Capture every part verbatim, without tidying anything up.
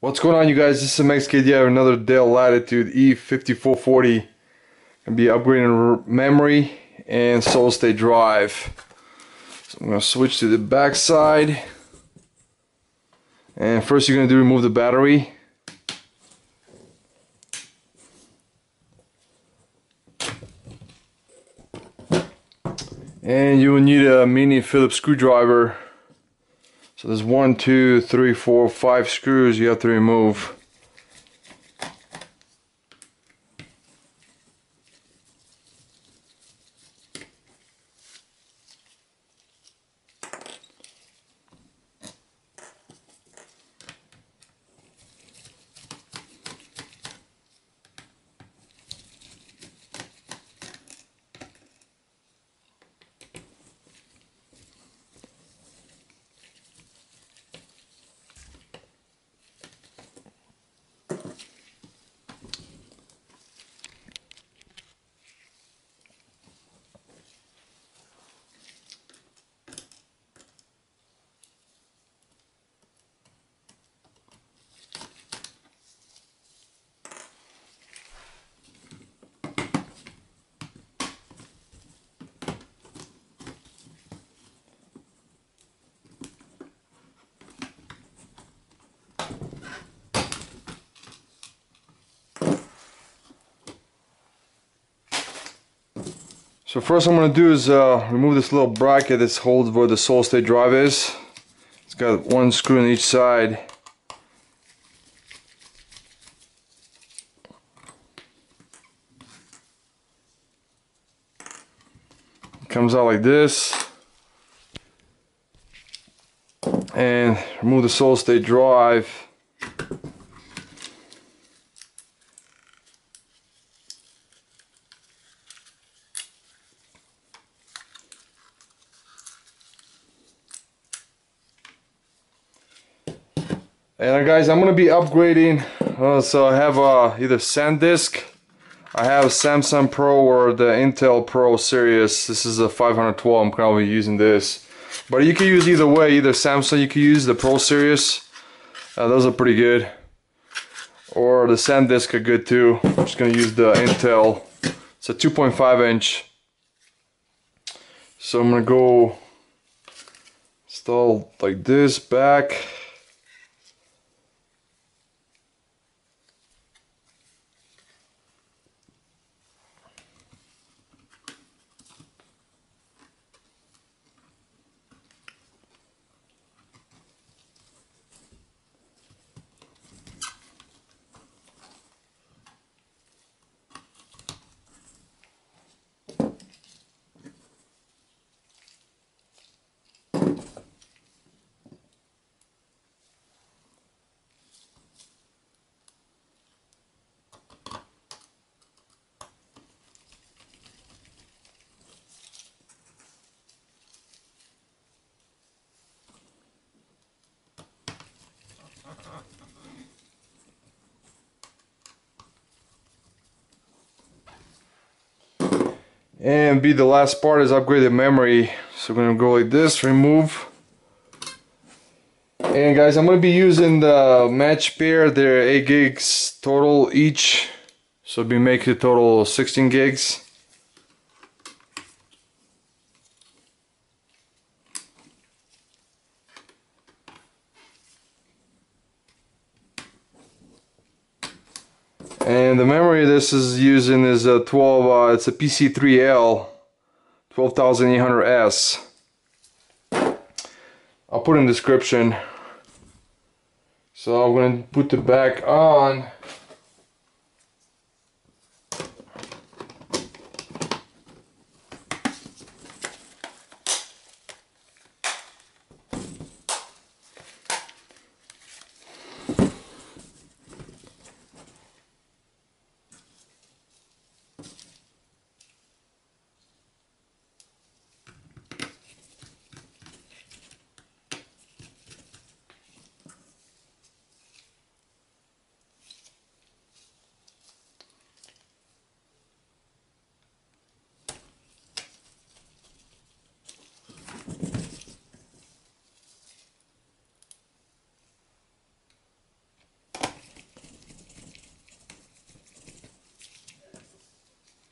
What's going on, you guys? This is Max K D I with another Dell Latitude E five four four zero. Gonna be upgrading memory and solid state drive. So I'm gonna switch to the back side. And first, you're gonna do remove the battery. And you will need a mini Phillips screwdriver. So there's one, two, three, four, five screws you have to remove. So first I'm going to do is uh, remove this little bracket that holds where the solid state drive is. It's got one screw on each side. It comes out like this. And remove the solid state drive. And guys, I'm gonna be upgrading. Uh, so I have uh, either SanDisk, I have Samsung Pro or the Intel Pro series. This is a five hundred twelve. I'm gonna be using this, but you can use either way. Either Samsung, you can use the Pro series. Uh, those are pretty good, or the SanDisk are good too. I'm just gonna use the Intel. It's a two point five inch. So I'm gonna go install like this back. And be the last part is upgraded memory. So we're gonna go like this, remove. And guys, I'm gonna be using the match pair. They're eight gigs total each. So we make it total sixteen gigs. And the memory this is using is a twelve. Uh, it's a P C three L twelve thousand eight hundred S. I'll put in description. So I'm gonna put the back on.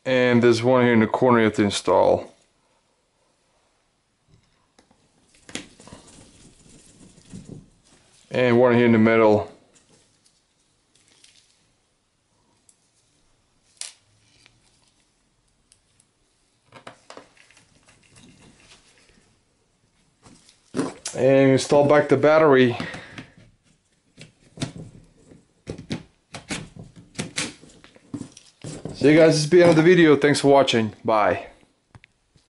and there's one here in the corner you have to install. And one here in the middle. And install back the battery. So you guys, this will be the end of the video. Thanks for watching. Bye.